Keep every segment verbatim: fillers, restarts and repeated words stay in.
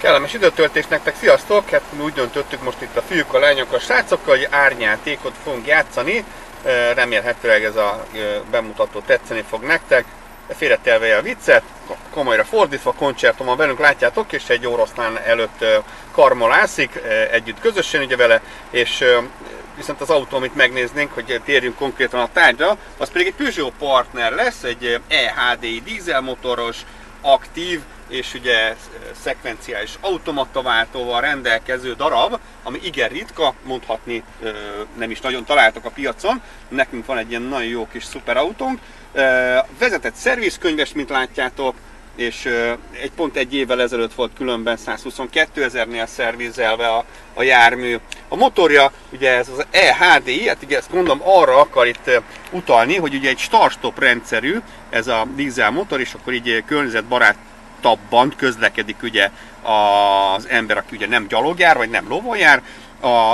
Kellemes időtöltés nektek, sziasztok! Hát mi úgy döntöttük most itt a fiúk, a lányok, a srácokkal, hogy árnyátékot fogunk játszani. Remélhetőleg ez a bemutató tetszeni fog nektek. Félretelve a viccet, komolyra fordítva, koncertom van velünk, látjátok, és egy oroszlán előtt karmolászik együtt közösen ugye vele, és viszont az autó, amit megnéznénk, hogy térjünk konkrétan a tárgyra, az pedig egy Peugeot partner lesz, egy E H D i dízelmotoros, aktív és ugye szekvenciális automata váltóval rendelkező darab, ami igen ritka, mondhatni nem is nagyon találtok a piacon. Nekünk van egy ilyen nagyon jó kis szuperautónk. Vezetett szervizkönyves, mint látjátok, és egy pont egy évvel ezelőtt volt különben százhuszonkettőezernél szervizelve a, a jármű. A motorja, ugye ez az E H D i, hát ugye ezt mondom arra akar itt utalni, hogy ugye egy Start-Stop rendszerű ez a dízelmotor, és akkor így környezetbarátabban közlekedik ugye az ember, aki ugye nem gyalog jár, vagy nem lovon jár.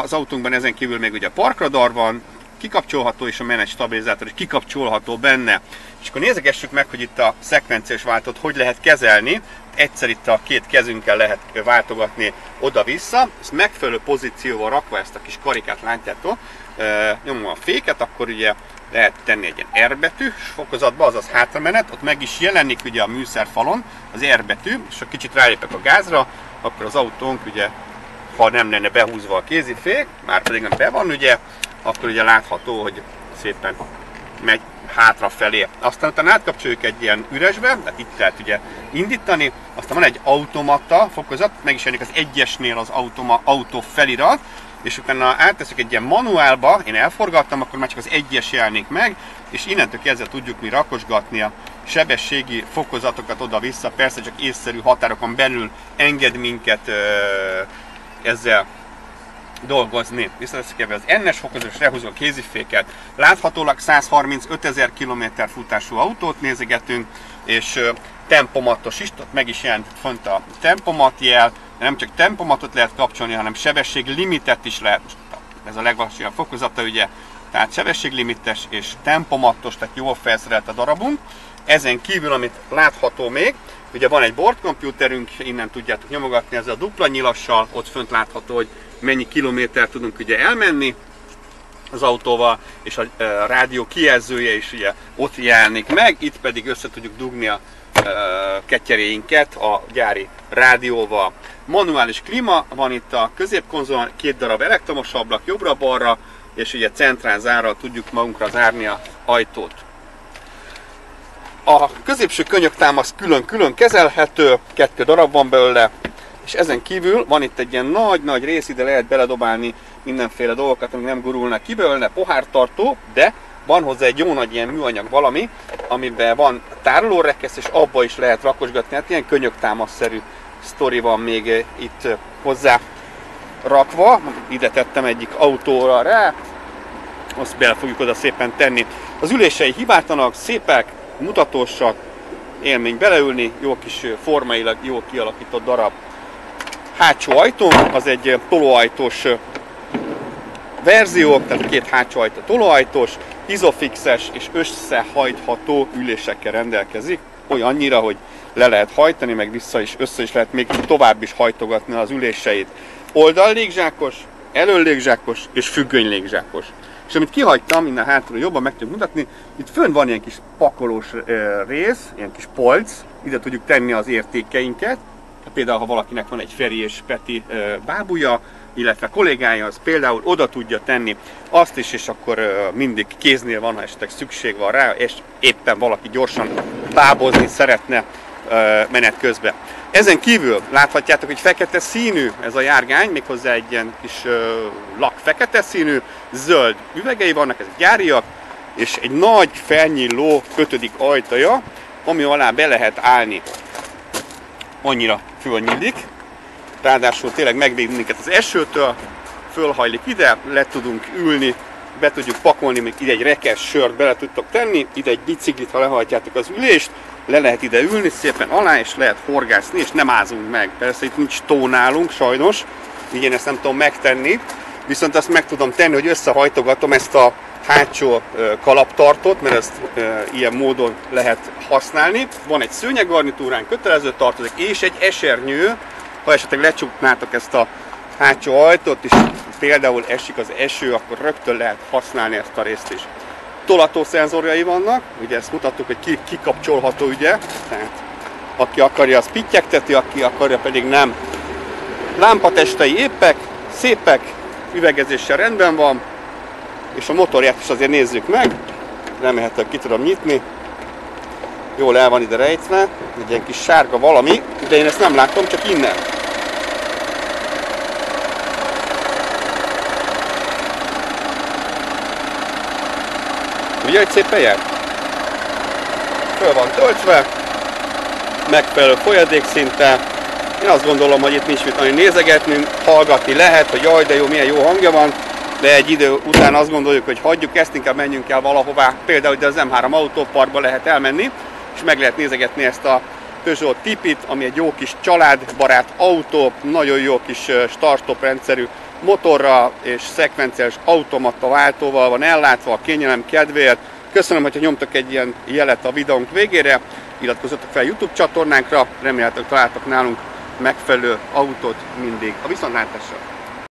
Az autónkban ezen kívül még ugye a parkradar van, kikapcsolható, és a menet stabilizátor is kikapcsolható benne. És akkor nézegessük meg, hogy itt a szekvenciás váltót hogy lehet kezelni. Egyszer itt a két kezünkkel lehet váltogatni oda-vissza. Ezt megfelelő pozícióval rakva, ezt a kis karikát látjátok, nyomom a féket, akkor ugye lehet tenni egy ilyen R betű fokozatba, azaz hátramenet, ott meg is jelenik ugye a műszerfalon az R betű, és ha kicsit rálépek a gázra, akkor az autónk ugye, ha nem lenne behúzva a kézifék, már pedig nem be van ugye, akkor ugye látható, hogy szépen megy hátrafelé. Aztán utána átkapcsoljuk egy ilyen üresbe, tehát itt lehet ugye indítani, aztán van egy automata fokozat, meg is jelenik az egyesnél az automa, autó felirat, és utána átteszük egy ilyen manuálba, én elforgattam, akkor már csak az egyes jelenik meg, és innentől kezdve tudjuk mi rakosgatni a sebességi fokozatokat oda-vissza, persze csak észszerű határokon belül enged minket ezzel dolgozni. Visszateszek az N-es fokozat, és lehúzom a kéziféket. Láthatólag százharmincötezer km futású autót nézegetünk, és tempomatos is, tehát meg is jelent fönt a tempomat jel. Nem csak tempomatot lehet kapcsolni, hanem sebességlimitet is lehet. Most ez a legalacsonyabb fokozata ugye, tehát sebességlimites és tempomatos, tehát jól felszerelt a darabunk. Ezen kívül, amit látható még, ugye van egy bordkomputerünk, innen tudjátok nyomogatni ezzel a dupla nyilassal, ott fönt látható, hogy mennyi kilométer tudunk ugye elmenni az autóval, és a rádió kijelzője is ugye ott jelenik meg, itt pedig össze tudjuk dugni a ketyeréinket a gyári rádióval. Manuális klíma van itt a középkonzolon, két darab elektromos ablak jobbra-balra, és ugye centrál zárral tudjuk magunkra zárni az ajtót. A középső könyöktámasz külön-külön kezelhető, kettő darab van belőle, és ezen kívül van itt egy ilyen nagy-nagy rész, ide lehet beledobálni mindenféle dolgokat, amik nem gurulnak ki belőle, pohártartó, de van hozzá egy jó nagy ilyen műanyag valami, amiben van tárolórekesz, és abba is lehet rakosgatni, hát ilyen könyöktámaszszerű sztori van még itt hozzá rakva. Ide tettem egyik autóra rá, azt bele fogjuk oda szépen tenni. Az ülései hibátlanak, szépek, mutatósak, élmény beleülni, jó kis formailag jó kialakított darab. Hátsó ajtónk, az egy tolóajtós verzió, tehát két hátsó ajtó tolóajtós, izofixes és összehajtható ülésekkel rendelkezik, olyannyira, hogy le lehet hajtani, meg vissza is, össze is lehet még tovább is hajtogatni az üléseit. Oldal légzsákos, elől légzsákos és függöny légzsákos. És amit kihagytam, innen hátulról jobban meg tudjuk mutatni, itt fönn van ilyen kis pakolós rész, ilyen kis polc, ide tudjuk tenni az értékeinket. Például, ha valakinek van egy Feri és Peti bábúja, illetve kollégája, az például oda tudja tenni azt is, és akkor mindig kéznél van, ha esetleg szükség van rá, és éppen valaki gyorsan bábozni szeretne menet közben. Ezen kívül láthatjátok, hogy fekete színű ez a járgány, méghozzá egy ilyen kis lak fekete színű, zöld üvegei vannak, ezek gyáriak, és egy nagy felnyíló kötődik ajtaja, ami alá be lehet állni. Annyira fölnyílik, ráadásul tényleg megvéd minket az esőtől, fölhajlik ide, le tudunk ülni, be tudjuk pakolni, még ide egy rekesz sört bele tudtok tenni, ide egy biciklit, ha lehajtjátok az ülést, le lehet ide ülni szépen alá, és lehet horgászni, és nem ázunk meg. Persze itt nincs tó nálunk sajnos, így én ezt nem tudom megtenni, viszont azt meg tudom tenni, hogy összehajtogatom ezt a hátsó kalaptartót, mert ezt e, ilyen módon lehet használni. Van egy szőnyeggarnitúrán, kötelező tartozik, és egy esernyő, Ha esetleg lecsuknátok ezt a hátsó ajtót, és például esik az eső, akkor rögtön lehet használni ezt a részt is. Tolató szenzorjai vannak, ugye ezt mutattuk, hogy ki, kikapcsolható, ugye? Tehát aki akarja, az pittyegteti, aki akarja, pedig nem. Lámpatestei épek, szépek, üvegezéssel rendben van, és a motorját is azért nézzük meg. Remélhetőleg ki tudom nyitni. Jól el van ide rejtve, egy ilyen kis sárga valami, de én ezt nem látom, csak innen. Ugye, hogy szépen jár? Föl van töltve, megfelelő folyadékszinttel. Én azt gondolom, hogy itt nincs mit nagyon nézegetnünk, hallgatni lehet, hogy jaj, de jó, milyen jó hangja van, de egy idő után azt gondoljuk, hogy hagyjuk ezt, inkább menjünk el valahová, például ide az em három Autóparkba lehet elmenni, és meg lehet nézegetni ezt a Peugeot Tipit, ami egy jó kis családbarát autó, nagyon jó kis Start-Stop rendszerű motorra és szekvenciális automata váltóval van ellátva a kényelem kedvéért. Köszönöm, hogyha nyomtak egy ilyen jelet a videónk végére, iratkozzatok fel YouTube csatornánkra, remélhetőleg találtok nálunk megfelelő autót mindig. A viszontlátásra!